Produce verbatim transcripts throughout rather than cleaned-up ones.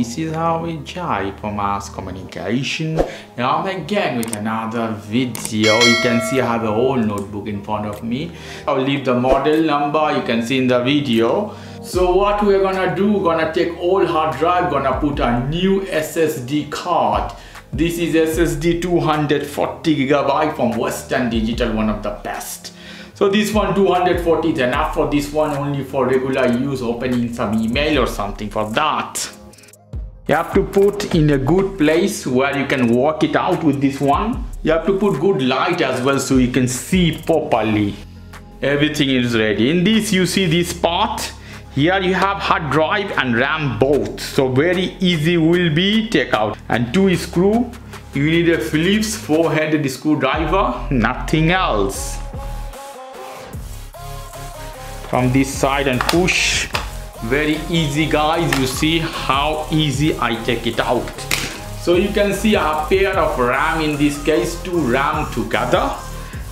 this is how we jive for mass communication. Now again with another video, you can see I have a whole notebook in front of me. I'll leave the model number, you can see in the video. So what we're gonna do, gonna take old hard drive, gonna put a new S S D card. This is S S D two hundred forty gigabyte from Western Digital, one of the best. So this one two hundred forty is enough for this one, only for regular use, opening some email or something for that. You have to put in a good place where you can work it out with this one. You have to put good light as well so you can see properly. Everything is ready. In this you see this part. Here you have hard drive and RAM both, so very easy will be take out. And two screw, you need a Phillips four-headed screwdriver, nothing else. From this side and push, very easy guys, you see how easy I take it out. So you can see a pair of RAM, in this case two RAM together,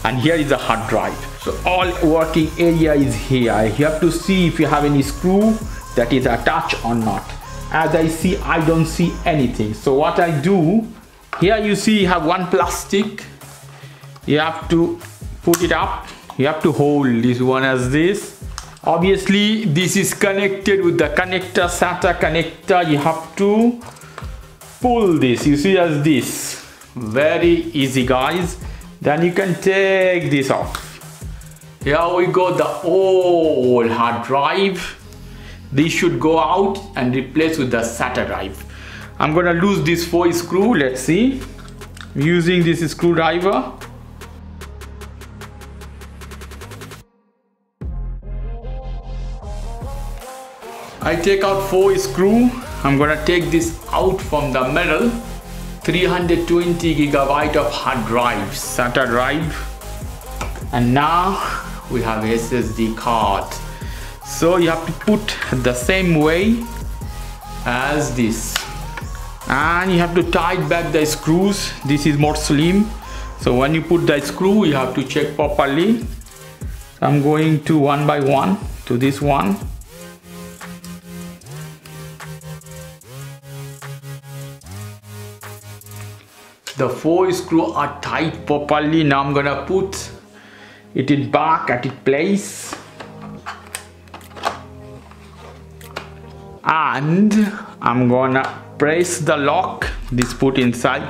and here is a hard drive. So all working area is here. You have to see if you have any screw that is attached or not. As I see, I don't see anything. So what I do, here you see you have one plastic. You have to put it up. You have to hold this one as this. Obviously, this is connected with the connector, SATA connector. You have to pull this, you see as this. Very easy guys. Then you can take this off. Here we go, the old hard drive. This should go out and replace with the SATA drive. I'm gonna lose this four screw, let's see. I'm using this screwdriver. I take out four screw. I'm gonna take this out from the middle. three hundred twenty gigabyte of hard drive, SATA drive, and now we have S S D card. So you have to put the same way as this, and you have to tie back the screws. This is more slim, so when you put the screw you have to check properly. So I'm going to one by one to this one. The four screws are tight properly. Now I'm gonna put it in back at its place. And I'm gonna press the lock, this put inside.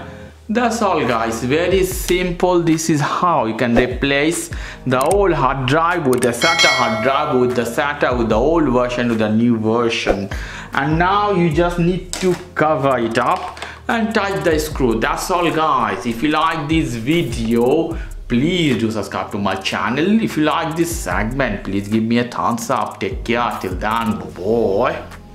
That's all guys, very simple. This is how you can replace the old hard drive with the SATA hard drive, with the SATA, with the old version, with the new version. And now you just need to cover it up and tighten the screw. That's all guys. If you like this video, please do subscribe to my channel. If you like this segment, please give me a thumbs up. Take care till then, bye-bye.